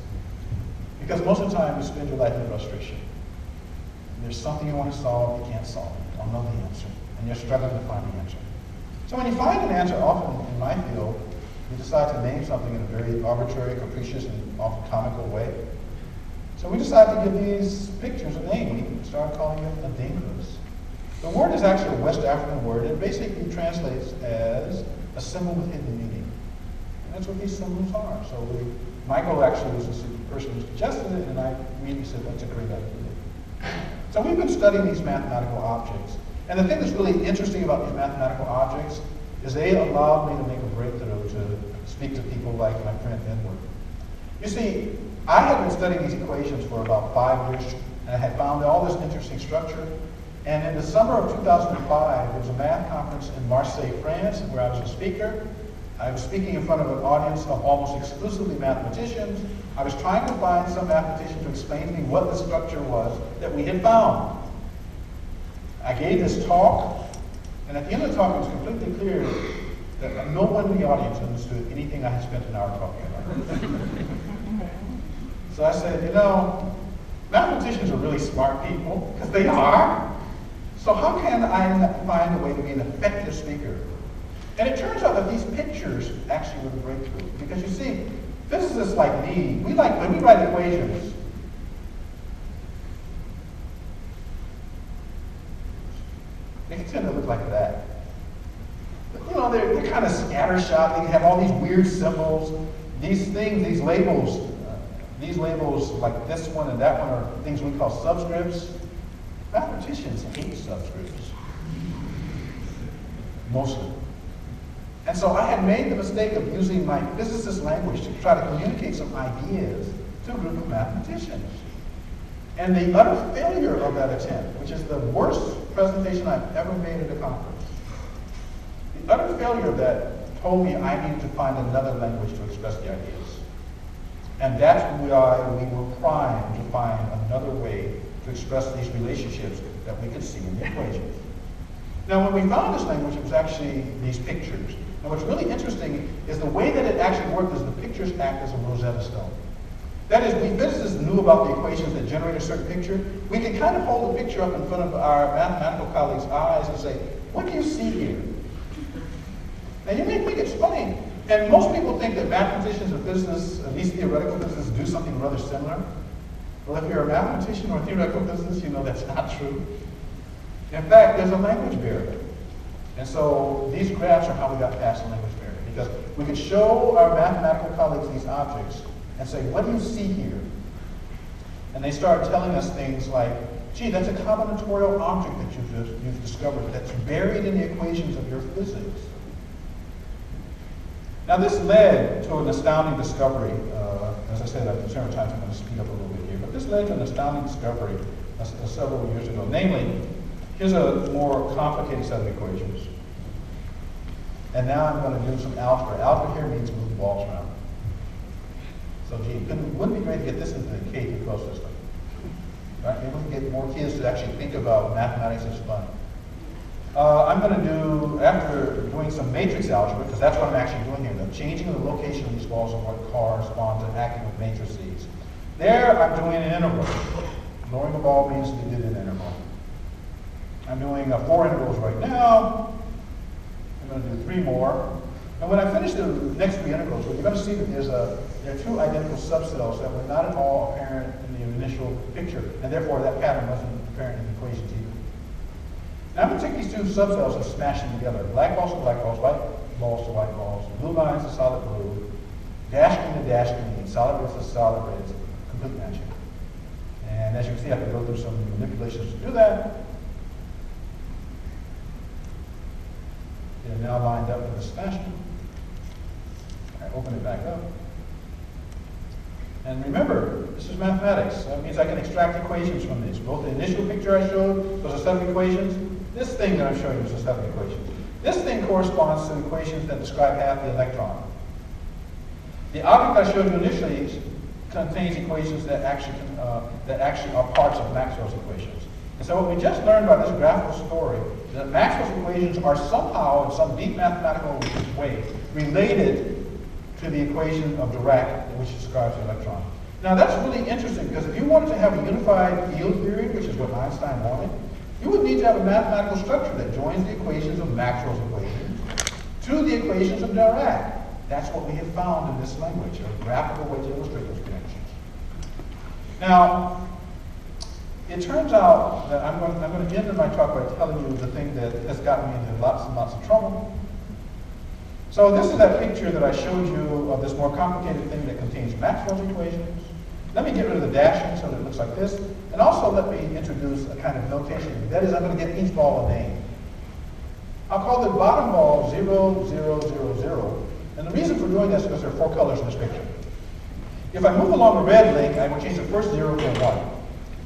Because most of the time, you spend your life in frustration. There's something you want to solve, you can't solve it. You don't know the answer. And you're struggling to find the answer. So when you find an answer, often in my field, you decide to name something in a very arbitrary, capricious, and often comical way. So we decided to give these pictures a name. We started calling it the dingoes. The word is actually a West African word. It basically translates as a symbol with hidden meaning. And that's what these symbols are. So we, Michael actually was the person who suggested it, and I immediately said, that's a great idea. So we've been studying these mathematical objects. And the thing that's really interesting about these mathematical objects is they allowed me to make a breakthrough to speak to people like my friend Edward. You see, I had been studying these equations for about five years, and I had found all this interesting structure. And in the summer of two thousand five, there was a math conference in Marseille, France, where I was a speaker. I was speaking in front of an audience of almost exclusively mathematicians. I was trying to find some mathematician to explain to me what the structure was that we had found. I gave this talk, and at the end of the talk, it was completely clear that no one in the audience understood anything I had spent an hour talking about. So I said, you know, mathematicians are really smart people, because they are. So how can I find a way to be an effective speaker? And it turns out that these pictures actually were the breakthrough. Because you see, physicists like me, we like, when we write equations, they tend to look like that. But, you know, they're, they're kind of scattershot. They have all these weird symbols, these things, these labels. These labels, like this one and that one, are things we call subscripts. Mathematicians hate subscripts, mostly. And so I had made the mistake of using my physicist language to try to communicate some ideas to a group of mathematicians. And the utter failure of that attempt, which is the worst presentation I've ever made at a conference, the utter failure of that told me I needed to find another language to express the ideas. And that's why we were primed to find another way to express these relationships that we could see in the equations. Now, when we found this language, it was actually these pictures. And what's really interesting is the way that it actually worked is the pictures act as a Rosetta Stone. That is, we physicists knew about the equations that generate a certain picture. We could kind of hold the picture up in front of our mathematical colleagues' eyes and say, what do you see here? Now, you may think it's funny. And most people think that mathematicians or physicists, at least theoretical physicists, do something rather similar. Well, if you're a mathematician or a theoretical physicist, you know that's not true. In fact, there's a language barrier. And so these graphs are how we got past the language barrier. Because we could show our mathematical colleagues these objects and say, what do you see here? And they start telling us things like, gee, that's a combinatorial object that you've, just, you've discovered that's buried in the equations of your physics. Now, this led to an astounding discovery. Uh, as I said, at the turn of time, I'm going to speed up a little bit here. But this led to an astounding discovery uh, several years ago. Namely, here's a more complicated set of equations. And now I'm going to do some algebra. Algebra here means move the balls around. So, gee, wouldn't it be great to get this into the K through twelve system? Right? Maybe we can get more kids to actually think about mathematics as fun. Uh, I'm going to do, after doing some matrix algebra, because that's what I'm actually doing here, the changing of the location of these balls and what corresponds to acting with matrices. There, I'm doing an integral. Knowing the ball means we did an integral. I'm doing uh, four integrals right now. I'm going to do three more. And when I finish the next three integrals, well, you're going to see that there's a, there are two identical subcells that were not at all apparent in the initial picture, and therefore that pattern wasn't apparent in the equations either. Now I'm going to take these two subcells and smash them together. Black balls to black balls, white balls to white balls, blue lines to solid blue, dash green to dash green, solid reds to solid reds, complete matching. And as you can see, I can go through some manipulations to do that. They're now lined up in this fashion. I open it back up. And remember, this is mathematics. That means I can extract equations from these. Both the initial picture I showed, those are set of equations. This thing that I'm showing you is a set of equations. This thing corresponds to equations that describe half the electron. The object I showed you initially contains equations that actually, uh, that actually are parts of Maxwell's equations. And so what we just learned by this graphical story is that Maxwell's equations are somehow, in some deep mathematical way, related to the equation of Dirac, which describes the electron. Now that's really interesting, because if you wanted to have a unified field theory, which is what Einstein wanted, you would need to have a mathematical structure that joins the equations of Maxwell's equations to the equations of Dirac. That's what we have found in this language, a graphical way to illustrate those connections. Now, it turns out that I'm going, to, I'm going to end my talk by telling you the thing that has gotten me into lots and lots of trouble. So this is that picture that I showed you of this more complicated thing that contains Maxwell's equations. Let me get rid of the dashing so that it looks like this. And also let me introduce a kind of notation. That is, I'm going to give each ball a name. I'll call the bottom ball zero, zero, zero, zero. And the reason for doing this is because there are four colors in this picture. If I move along a red link, I will change the first zero to a one.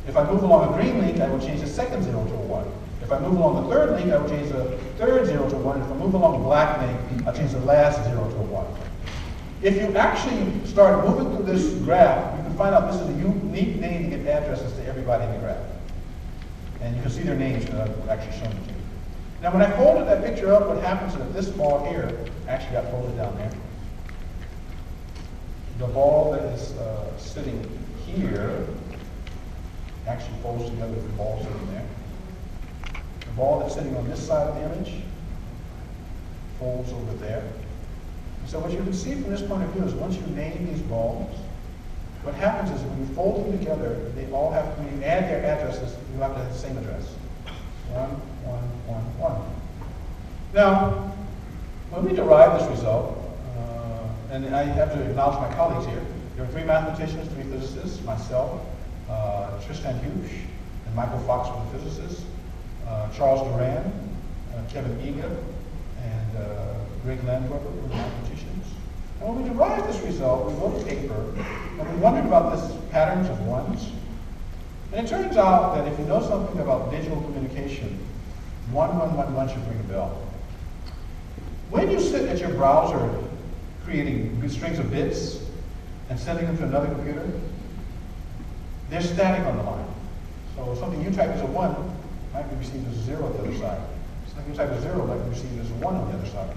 If I move along a green link, I will change the second zero to a one. If I move along the third link, I will change the third zero to a one. If I move along the black link, I'll change the last zero to a one. If you actually start moving through this graph, you can find out this is a unique name to give addresses to everybody in the graph. And you can see their names that I've actually shown you. Now, when I folded that picture up, what happens is that this ball here actually got folded down there. The ball that is uh, sitting here actually folds together with the ball sitting there. The ball that's sitting on this side of the image folds over there. And so what you can see from this point of view is once you name these balls, what happens is when you fold them together, they all have, when you add their addresses, you have to have the same address. One, one, one, one. Now, when we derive this result, uh, and I have to acknowledge my colleagues here. There are three mathematicians, three physicists, myself, uh, Tristan Hughes, and Michael Fox were the physicists, uh, Charles Duran, uh, Kevin Egan, and uh, Greg Landweber were the mathematicians. And when we derived this result, we wrote a paper, and we wondered about this patterns of ones. And it turns out that if you know something about digital communication, one one one one should ring a bell. When you sit at your browser creating strings of bits and sending them to another computer, they're static on the line. So something you type as a one might be received as a zero on the other side. Something you type as a zero might be received as a one on the other side.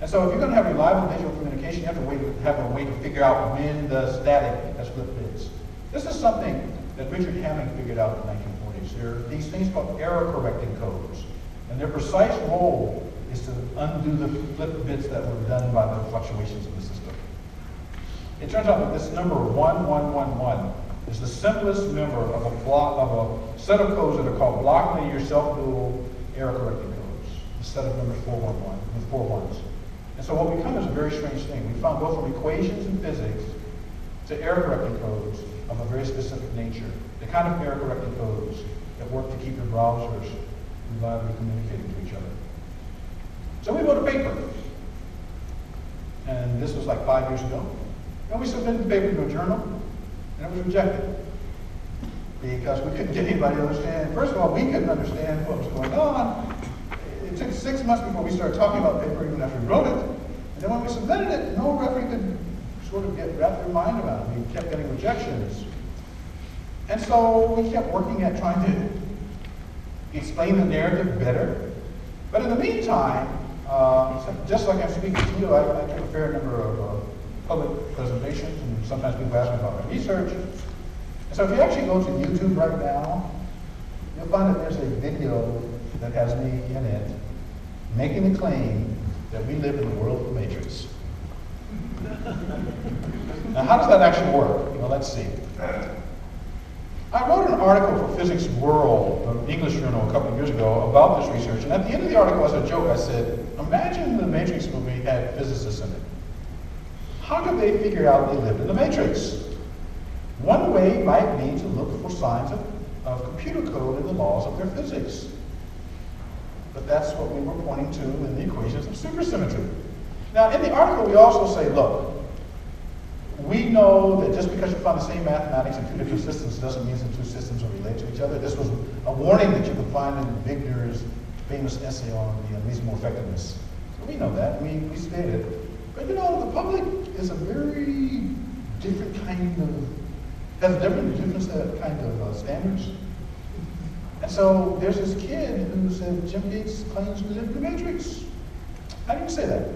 And so if you're going to have reliable digital communication, you have to wait, have a way to figure out when the static has flipped bits. This is something that Richard Hamming figured out in the nineteen forties. There are these things called error-correcting codes. And their precise role is to undo the flip bits that were done by the fluctuations in the system. It turns out that this number one one one one is the simplest member of a block of a set of codes that are called block linear self-dual error-correcting codes, the set of numbers four one one with four ones. And so what we come is a very strange thing. We found both from equations in physics to error-correcting codes of a very specific nature, the kind of error-correcting codes that work to keep your browsers reliably communicating to each other. So we wrote a paper, and this was like five years ago, and we submitted the paper to a journal, and it was rejected because we couldn't get anybody to understand. First of all, we couldn't understand what was going on. It took six months before we started talking about the paper even after we wrote it, and then when we submitted it, no referee could sort of get wrapped their mind about it. We kept getting rejections. And so we kept working at trying to explain the narrative better. But in the meantime, uh, just like I'm speaking to you, I, I took a fair number of uh, public presentations, and sometimes people ask me about my research. And so if you actually go to YouTube right now, you'll find that there's a video that has me in it making the claim that we live in the world of the Matrix. Now, how does that actually work? Well, let's see. I wrote an article for Physics World, an English journal, a couple of years ago about this research, and at the end of the article, as a joke, I said, imagine the Matrix movie had physicists in it. How could they figure out they lived in the Matrix? One way might be to look for signs of, of computer code in the laws of their physics. But that's what we were pointing to in the equations of supersymmetry. Now, in the article, we also say, look, we know that just because you found the same mathematics in two different systems doesn't mean the two systems will relate to each other. This was a warning that you could find in Wigner's famous essay on the unreasonable effectiveness. So we know that, we, we stated it. But you know, the public is a very different kind of, has a different, different set of kind of uh, standards. And so there's this kid who said, Jim Gates claims we live in the Matrix. I didn't say that.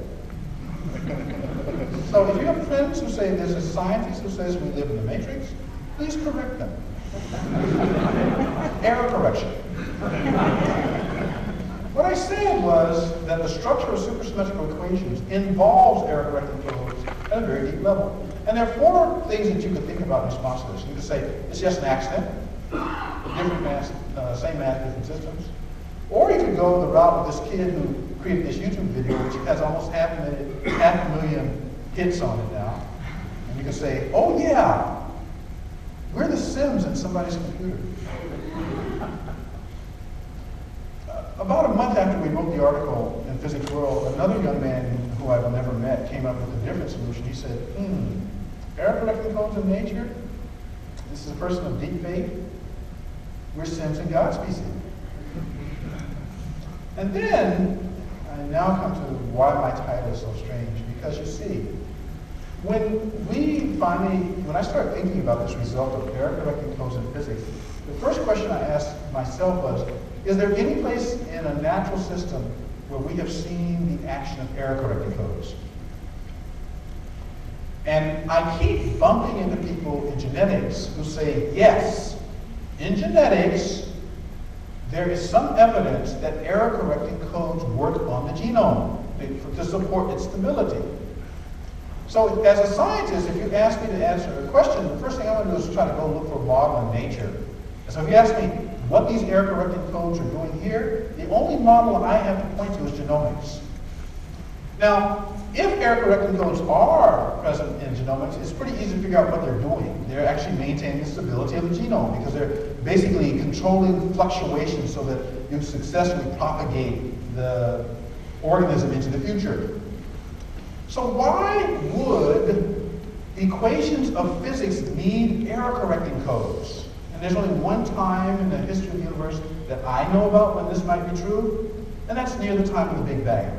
So if you have friends who say there's a scientist who says we live in the Matrix, please correct them. Error correction. What I said was that the structure of supersymmetrical equations involves error correcting flows at a very deep level. And there are four things that you could think about in response to this. You could say it's just an accident, different mass, uh, same math, different systems. Or you could go the route of this kid who created this YouTube video, which has almost half a million, half a million hits on it now. And you can say, oh yeah, we're the Sims in somebody's computer. uh, about a month after we wrote the article in Physics World, another young man who I've never met came up with a different solution. He said, hmm, error correcting codes in nature? This is a person of deep faith. We're Sims in God's species. And then, I now come to why my title is so strange, because you see, when we finally, when I started thinking about this result of error correcting codes in physics, the first question I asked myself was, is there any place in a natural system where we have seen the action of error correcting codes? And I keep bumping into people in genetics who say, yes, in genetics, there is some evidence that error-correcting codes work on the genome to support its stability. So as a scientist, if you ask me to answer a question, the first thing I want to do is try to go look for a model in nature. And so if you ask me what these error-correcting codes are doing here, the only model I have to point to is genomics. Now, if error-correcting codes are present in genomics, it's pretty easy to figure out what they're doing. They're actually maintaining the stability of the genome because they're basically controlling fluctuations so that you successfully propagate the organism into the future. So why would equations of physics need error-correcting codes? And there's only one time in the history of the universe that I know about when this might be true, and that's near the time of the Big Bang.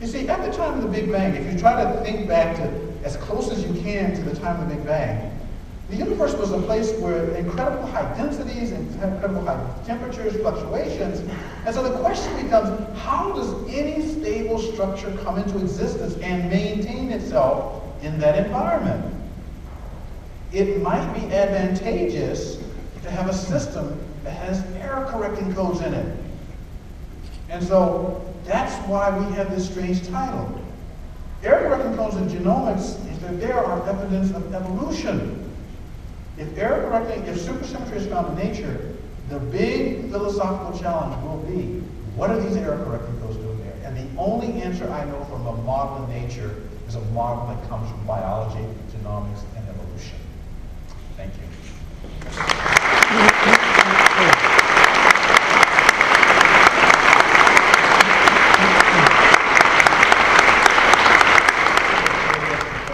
You see, at the time of the Big Bang, if you try to think back to as close as you can to the time of the Big Bang, the universe was a place where incredible high densities and incredible high temperatures, fluctuations, and so the question becomes, how does any stable structure come into existence and maintain itself in that environment? It might be advantageous to have a system that has error-correcting codes in it. And so, that's why we have this strange title. Error-correcting codes in genomics is that there are evidence of evolution. If error-correcting, if supersymmetry is found in nature, the big philosophical challenge will be, what are these error-correcting codes doing there? And the only answer I know from a model in nature is a model that comes from biology, genomics, and evolution. Thank you. So,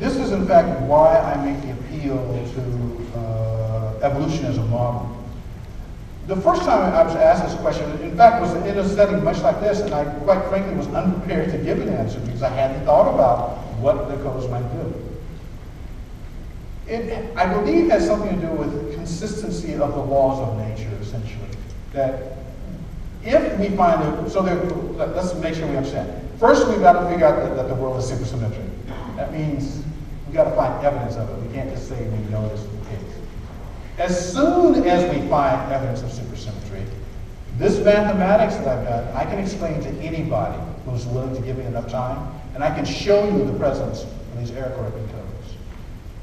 this is in fact why I make the appeal to uh, evolution as a model. The first time I was asked this question, in fact, was in a setting much like this, and I quite frankly was unprepared to give an answer because I hadn't thought about what the codes might do. It, I believe, has something to do with consistency of the laws of nature, essentially. That if we find a, so there, let, let's make sure we understand. First, we've got to figure out that, that the world is supersymmetric. That means we've got to find evidence of it. We can't just say we know this is the case. As soon as we find evidence of supersymmetry, this mathematics that I've done, I can explain to anybody who's willing to give me enough time, and I can show you the presence of these error correcting codes.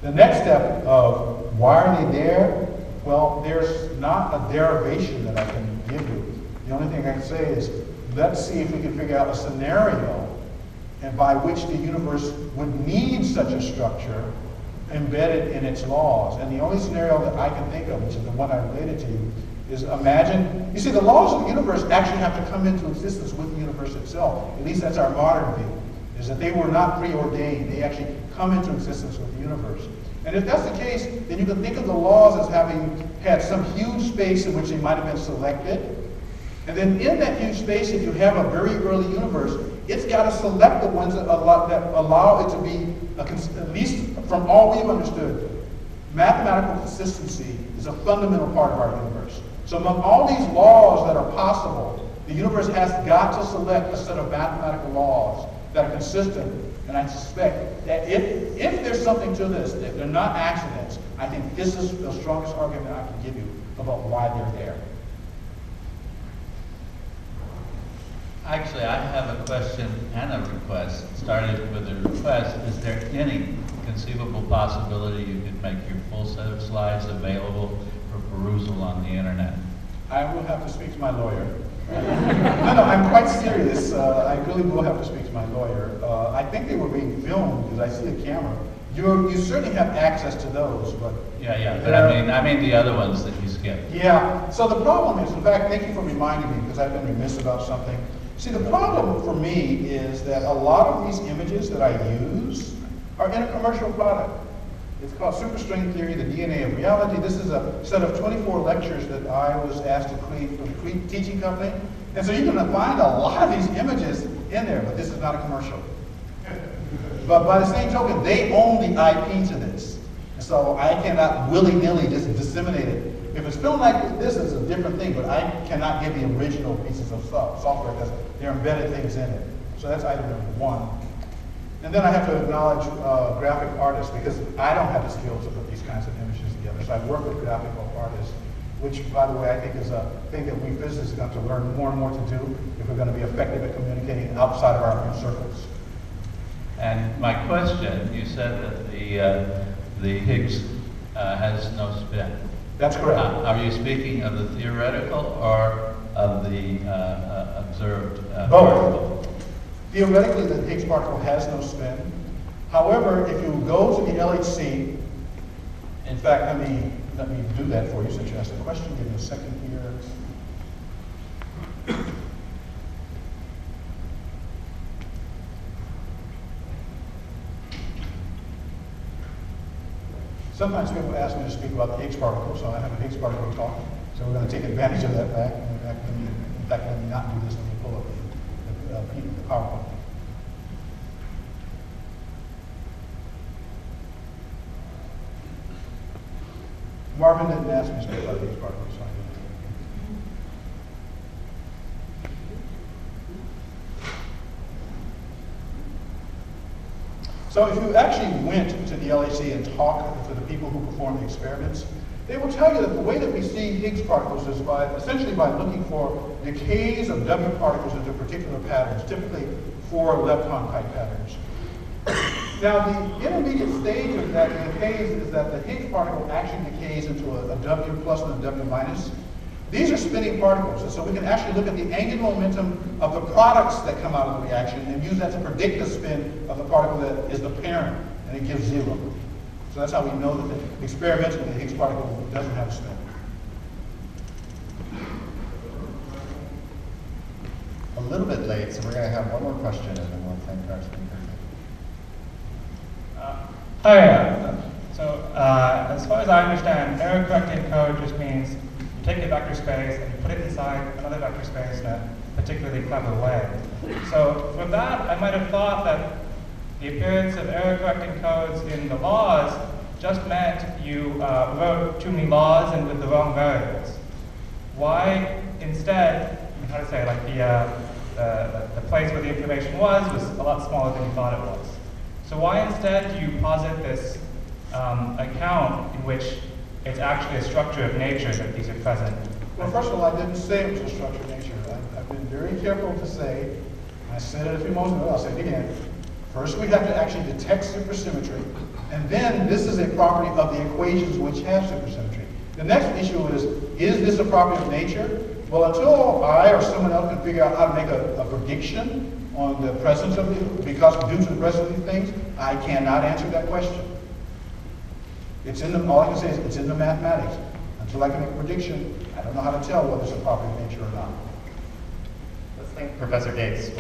The next step of why are they there? Well, there's not a derivation that I can give you. The only thing I can say is, let's see if we can figure out a scenario and by which the universe would need such a structure embedded in its laws. And the only scenario that I can think of, which is the one I related to you, is imagine, you see, the laws of the universe actually have to come into existence with the universe itself. At least that's our modern view, is that they were not preordained. They actually come into existence with the universe. And if that's the case, then you can think of the laws as having had some huge space in which they might have been selected. And then in that huge space, if you have a very early universe, it's got to select the ones that allow, that allow it to be, a, at least from all we've understood, mathematical consistency is a fundamental part of our universe. So among all these laws that are possible, the universe has got to select a set of mathematical laws that are consistent, and I suspect that if, if there's something to this, if they're not accidents, I think this is the strongest argument I can give you about why they're there. Actually, I have a question and a request. Started with a request. Is there any conceivable possibility you could make your full set of slides available for perusal on the internet? I will have to speak to my lawyer. No, no, I'm quite serious. Uh, I really will have to speak to my lawyer. Uh, I think they were being filmed because I see a camera. You you certainly have access to those, but yeah, yeah. But I mean, I mean the other ones that you skipped. Yeah. So the problem is, in fact, thank you for reminding me because I've been remiss about something. See, the problem for me is that a lot of these images that I use are in a commercial product. It's called Superstring Theory, the D N A of Reality. This is a set of twenty-four lectures that I was asked to create for the Crete teaching company. And so you're going to find a lot of these images in there, but this is not a commercial. But by the same token, they own the I P to this. And so I cannot willy-nilly just disseminate it. If it's filmed like this, it's a different thing, but I cannot give the original pieces of software because they're embedded things in it. So that's item number one. And then I have to acknowledge uh, graphic artists because I don't have the skills to put these kinds of images together. So I work with graphical artists, which, by the way, I think is a thing that we physicists have to learn more and more to do if we're going to be effective at communicating outside of our own circles. And my question, you said that the, uh, the Higgs uh, has no spin. That's correct. Uh, are you speaking of the theoretical or of the uh, uh, observed uh, particle? Theoretically, the Higgs particle has no spin. However, if you go to the L H C, in fact, let me, let me do that for you since you asked the question. Give me a second here. Sometimes people ask me to speak about the Higgs particle, so I have a Higgs particle talk. So we're going to take advantage of that fact. In fact, let me, in fact, let me not do this when we pull up the, the, uh, the PowerPoint. Marvin didn't ask me to speak about the Higgs particle, so I didn't. So if you actually went to the L H C and talked to the people who performed the experiments, they will tell you that the way that we see Higgs particles is by essentially by looking for decays of W particles into particular patterns, typically four lepton-type patterns. Now, the intermediate stage of that decays is that the Higgs particle actually decays into a, a W plus and a W minus. These are spinning particles, and so we can actually look at the angular momentum of the products that come out of the reaction and use that to predict the spin of the particle that is the parent, and it gives zero. So that's how we know that the, experimentally the Higgs particle doesn't have a spin. A little bit late, so we're going to have one more question, and then we'll thank our speaker. Uh, hi. Uh, so uh, as far as I understand, error-corrected code just means take a vector space and put it inside another vector space in a particularly clever way. So from that, I might have thought that the appearance of error-correcting codes in the laws just meant you uh, wrote too many laws and with the wrong variables. Why instead, how to say, like the, uh, the, the place where the information was was a lot smaller than you thought it was. So why instead do you posit this um, account in which it's actually a structure of nature that these are present? Well, first of all, I didn't say it was a structure of nature. I, I've been very careful to say, I said it a few moments ago, I'll say it again. First, we have to actually detect supersymmetry, and then this is a property of the equations which have supersymmetry. The next issue is, is this a property of nature? Well, until I or someone else can figure out how to make a, a prediction on the presence of these, because due to the presence of these things, I cannot answer that question. It's in the, all I can say is it's in the mathematics. Until I can make a prediction, I don't know how to tell whether it's a property of nature or not. Let's thank Professor Gates.